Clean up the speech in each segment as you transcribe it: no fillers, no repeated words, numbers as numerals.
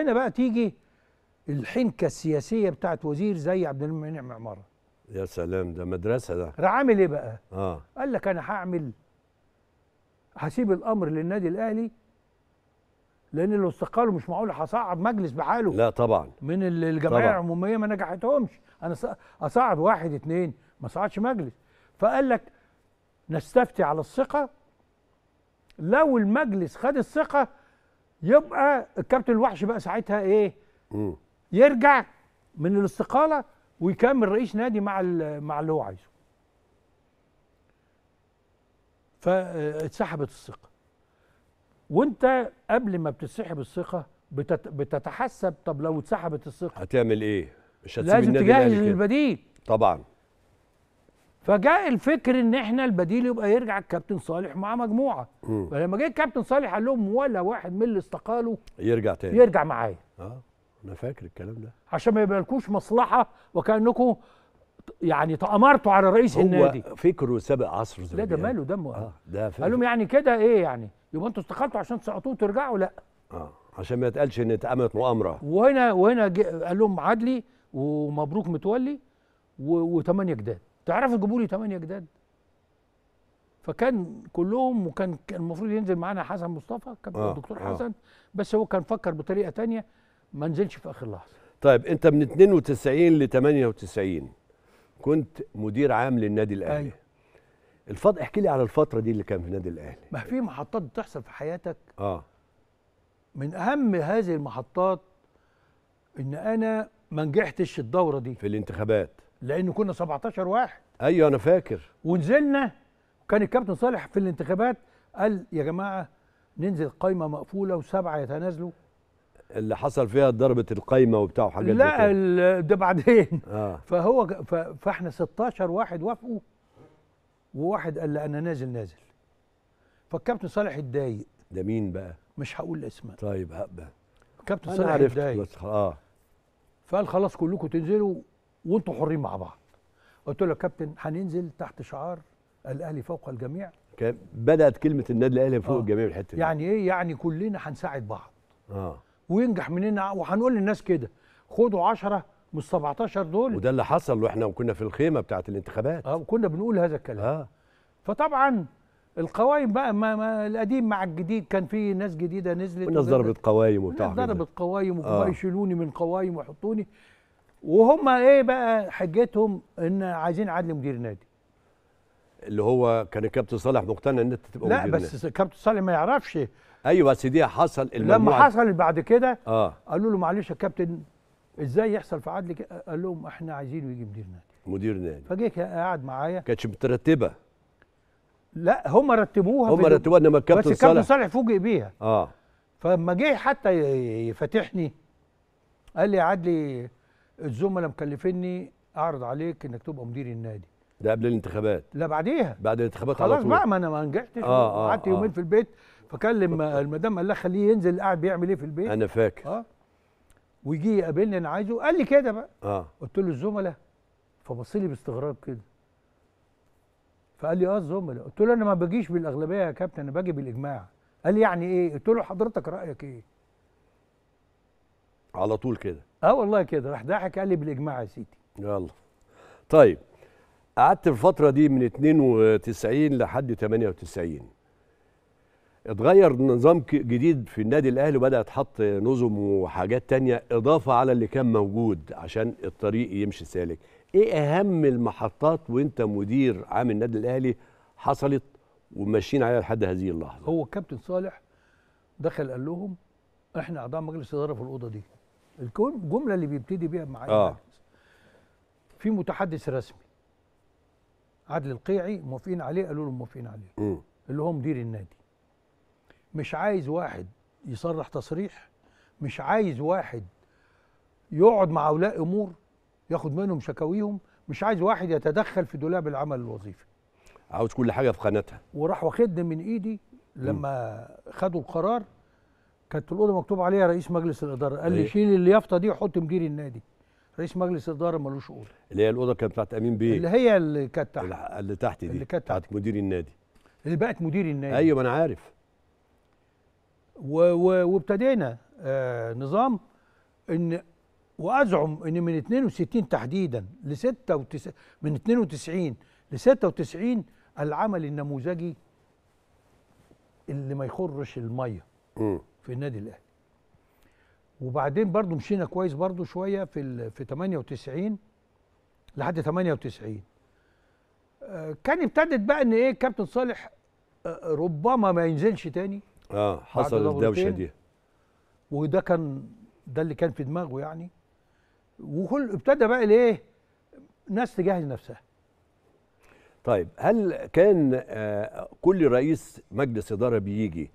هنا بقى تيجي الحنكه السياسيه بتاعت وزير زي عبد المنعم عماره. يا سلام، ده مدرسه ده. راح عامل ايه بقى؟ قال لك انا هعمل، هسيب الامر للنادي الاهلي، لان لو استقالوا مش معقول هصعب مجلس بحاله. لا طبعا، من الجمعيه العموميه ما نجحتهمش، انا اصعد واحد اتنين، ما صعدش مجلس. فقال لك نستفتي على الثقه، لو المجلس خد الثقه يبقى الكابتن الوحش بقى ساعتها ايه؟ يرجع من الاستقاله ويكمل رئيس نادي مع اللي هو عايزه. فاتسحبت الثقه. وانت قبل ما بتتسحب الثقه بتتحسب، طب لو اتسحبت الثقه هتعمل ايه؟ مش هتسيب النادي، لازم تجهز البديل. طبعا. فجاء الفكر ان احنا البديل يبقى يرجع الكابتن صالح مع مجموعه. فلما جه الكابتن صالح قال لهم ولا واحد من اللي استقالوا يرجع تاني، يرجع معايا. انا فاكر الكلام ده، عشان ما يبقالكوش مصلحه وكانكم يعني تامرتوا على رئيس النادي. هو فكره سابق عصره زي ما بيقولوا. لا ده ماله، ده قال لهم يعني كده ايه يعني؟ يبقى انتوا استقلتوا عشان تسقطوه وترجعوا؟ لا، عشان ما يتقالش ان اتقامت مؤامره. وهنا قال لهم عدلي ومبروك متولي وثمانيه جداد، تعرفوا تجيبوا لي 8 جداد. فكان كلهم، وكان المفروض ينزل معانا حسن مصطفى، كابتن الدكتور حسن، بس هو كان فكر بطريقه ثانيه، ما نزلش في اخر لحظه. طيب انت من 92 ل 98 كنت مدير عام للنادي الاهلي. أيه. احكي لي على الفتره دي اللي كان في النادي الاهلي. ما في محطات بتحصل في حياتك. من اهم هذه المحطات ان انا ما نجحتش الدوره دي في الانتخابات، لان كنا 17 واحد. ايوه انا فاكر. ونزلنا، وكان الكابتن صالح في الانتخابات قال يا جماعه ننزل قايمه مقفوله و7 يتنازلوا. اللي حصل فيها ضربه القايمه وبتاع وحاجات. لا ده بعدين. فاحنا 16 واحد وافقوا، وواحد قال لا انا نازل نازل. فالكابتن صالح اتضايق. ده مين بقى؟ مش هقول اسماء. طيب هبقى الكابتن صالح اتضايق. فقال خلاص كلكم تنزلوا وانتوا حرين مع بعض. قلت له يا كابتن هننزل تحت شعار الاهلي فوق الجميع. بدات كلمه النادي الاهلي فوق الجميع الحته دي. يعني ايه؟ يعني كلنا هنساعد بعض. وينجح مننا، وهنقول للناس كده خدوا 10 من ال 17 دول. وده اللي حصل، واحنا وكنا في الخيمه بتاعت الانتخابات. وكنا بنقول هذا الكلام. فطبعا القوايم بقى ما القديم مع الجديد، كان في ناس جديده نزلت، والناس ضربت قوايم وبتاع، الناس ضربت قوايم وبقى يشيلوني من قوايم ويحطوني. وهم ايه بقى حجتهم؟ ان عايزين عدلي مدير نادي، اللي هو كان الكابتن صالح مقتنع ان انت تبقى مدير نادي. لا بس الكابتن صالح ما يعرفش. ايوه بس دي حصل لما حصل بعد كده. قالوا له معلش يا كابتن ازاي يحصل في عدلي كده؟ قال لهم احنا عايزينه يجي مدير نادي. مدير نادي. فجه قاعد معايا. كانتش مترتبه. لا هم رتبوها، هم رتبوها، انما الكابتن صالح، بس الكابتن صالح فوجئ بيها. فلما جه حتى يفتحني قال لي يا عدلي الزملاء مكلفيني اعرض عليك انك تبقى مدير النادي. ده قبل الانتخابات؟ لا بعديها. بعد الانتخابات على طول. خلاص بقى ما انا ما نجحتش، قعدت يومين في البيت. فكلم المدام قال لها خليه ينزل قاعد بيعمل ايه في البيت. انا فاكر. ويجي يقابلني انا عايزه، قال لي كده بقى. قلت له الزملاء؟ فبص لي باستغراب كده. فقال لي الزملاء. قلت له انا ما بجيش بالاغلبيه يا كابتن، انا باجي بالاجماع. قال لي يعني ايه؟ قلت له حضرتك رايك ايه؟ على طول كده. والله كده. راح ضحك قال لي بالاجماع يا سيدي. يلا. طيب قعدت الفتره دي من 92 لحد 98. اتغير نظام جديد في النادي الاهلي، وبدا يتحط نظم وحاجات تانية اضافه على اللي كان موجود عشان الطريق يمشي سالك. ايه اهم المحطات وانت مدير عام النادي الاهلي حصلت وماشيين عليها لحد هذه اللحظه؟ هو الكابتن صالح دخل قال لهم احنا اعضاء مجلس اداره في الاوضه دي. الجمله اللي بيبتدي بيها مع المجلس. في متحدث رسمي عادل القيعي موافقين عليه، قالوا له موافقين عليه، اللي هو مدير النادي. مش عايز واحد يصرح تصريح، مش عايز واحد يقعد مع اولياء امور ياخد منهم شكاويهم، مش عايز واحد يتدخل في دولاب العمل الوظيفي، عاوز كل حاجه في خانتها. وراح واخدني من ايدي لما خدوا القرار. كانت الاوضه مكتوب عليها رئيس مجلس الاداره. قال لي شيل اليافطه دي وحط مدير النادي. رئيس مجلس الاداره ملوش اوضه. اللي هي الاوضه كانت بتاعت امين بيه، اللي كانت تحت، اللي تحت دي، اللي كانت تحت مدير النادي، اللي بقت مدير النادي. ايوه انا عارف. وابتدينا نظام ان، وازعم ان من 62 تحديدا ل 96، من 92 ل 96 العمل النموذجي اللي ما يخرش الميه في النادي الاهلي. وبعدين برضو مشينا كويس برضو شويه في 98 لحد 98 كان ابتدت بقى ان ايه كابتن صالح ربما ما ينزلش تاني. حصل الدوشه دي، وده كان ده اللي كان في دماغه يعني. وكل ابتدى بقى ليه ناس تجهز نفسها. طيب هل كان كل رئيس مجلس اداره بيجي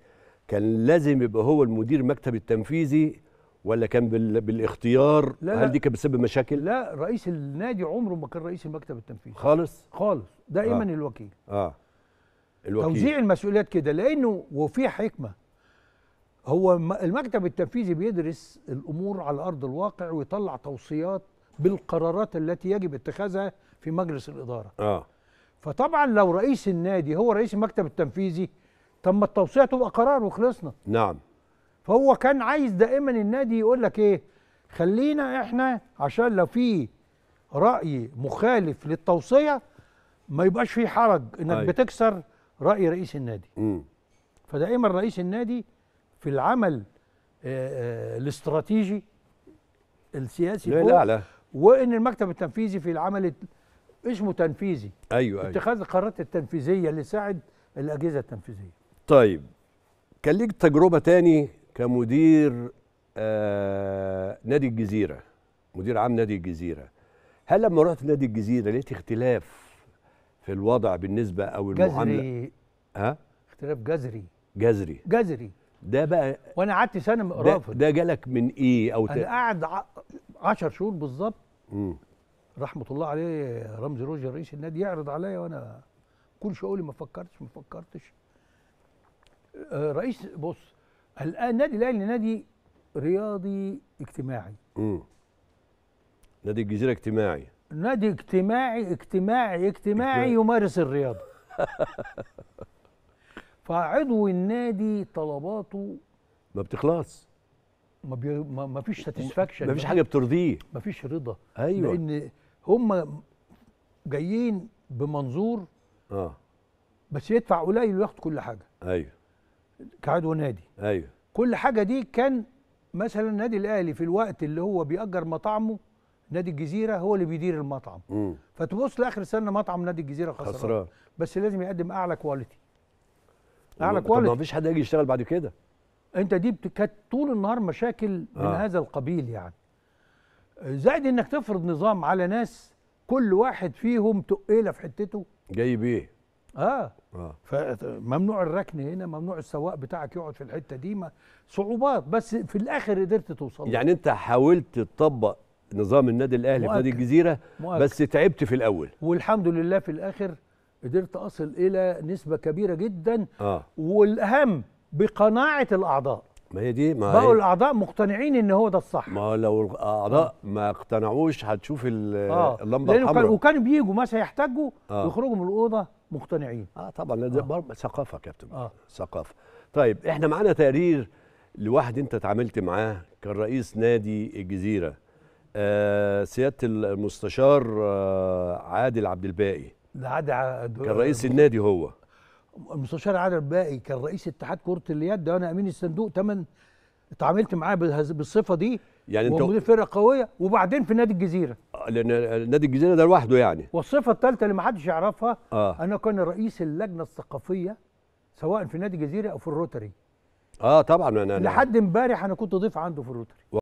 كان لازم يبقى هو المدير مكتب التنفيذي، ولا كان بالاختيار؟ لا، هل دي كانت بتسبب مشاكل؟ لا، رئيس النادي عمره ما كان رئيس المكتب التنفيذي خالص خالص، دائما الوكيل. الوكيل، توزيع المسؤوليات كده، لانه وفي حكمه. هو المكتب التنفيذي بيدرس الامور على ارض الواقع ويطلع توصيات بالقرارات التي يجب اتخاذها في مجلس الاداره. فطبعا لو رئيس النادي هو رئيس المكتب التنفيذي، طب التوصيه تبقى قرار وخلصنا. نعم. فهو كان عايز دائما النادي يقول لك ايه، خلينا احنا عشان لو في راي مخالف للتوصيه ما يبقاش في حرج انك بتكسر راي رئيس النادي. فدائما رئيس النادي في العمل الاستراتيجي السياسي، لا، وان المكتب التنفيذي في العمل اسمه تنفيذي. ايوه، اتخاذ القرارات التنفيذيه اللي تساعد الاجهزه التنفيذيه. طيب كان ليك تجربه تاني كمدير نادي الجزيره، مدير عام نادي الجزيره، هل لما رحت نادي الجزيره لقيت اختلاف في الوضع بالنسبه او المعامله؟ جذري. اختلاف جذري. ده بقى وانا قعدت سنه مقرفه. ده جالك من ايه؟ او انا قاعد 10 شهور بالظبط. رحمه الله عليه رمزي روجيه رئيس النادي يعرض عليا، وانا كل شغلي ما فكرتش. رئيس، بص، النادي الاهلي نادي رياضي اجتماعي. نادي الجزيره اجتماعي، نادي اجتماعي يمارس الرياضه. فعضو النادي طلباته ما بتخلص، ما فيش ساتسفاكشن، ما فيش حاجه بترضيه، ما فيش رضا. ايوه، لان هم جايين بمنظور بس يدفع قليل وياخد كل حاجه. ايوه، كعضو نادي. ايوه، كل حاجه دي. كان مثلا النادي الاهلي في الوقت اللي هو بيأجر مطعمه، نادي الجزيره هو اللي بيدير المطعم. فتبص لاخر سنه مطعم نادي الجزيره خسران، بس لازم يقدم اعلى كواليتي. طب ما فيش حد هيجي يشتغل بعد كده. انت دي كانت طول النهار مشاكل من هذا القبيل يعني. زائد انك تفرض نظام على ناس كل واحد فيهم تقيله في حتته، جايب ايه. فممنوع الركن هنا، ممنوع السواق بتاعك يقعد في الحته دي، صعوبات. بس في الاخر قدرت توصل يعني. انت حاولت تطبق نظام النادي الاهلي في نادي الجزيره، بس تعبت في الاول، والحمد لله في الاخر قدرت أصل إلى نسبة كبيرة جدا. والأهم بقناعة الأعضاء. ما هي دي، ما بقوا الأعضاء مقتنعين إن هو ده الصح. ما لو الأعضاء ما اقتنعوش هتشوف اللمبة الحمراء. وكانوا بيجوا مثلا يحتاجوا ويخرجوا من الأوضة مقتنعين. طبعا ده ثقافة يا كابتن، ثقافة. طيب احنا معانا تقرير لواحد أنت اتعاملت معاه، كان رئيس نادي الجزيرة، سيادة المستشار عادل عبد الباقي. كان رئيس النادي. هو المستشار عادل الباقي كان رئيس اتحاد كرة اليد، ده انا امين الصندوق. اتعاملت معاه بالصفه دي يعني. انت مدير فرقه قويه، وبعدين في نادي الجزيره، لان نادي الجزيره ده لوحده يعني. والصفه الثالثه اللي ما حدش يعرفها، انا كان رئيس اللجنه الثقافيه سواء في نادي الجزيره او في الروتري. طبعا انا لحد امبارح انا كنت ضيف عنده في الروتري.